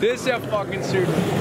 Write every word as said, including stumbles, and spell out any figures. This is how fucking serious.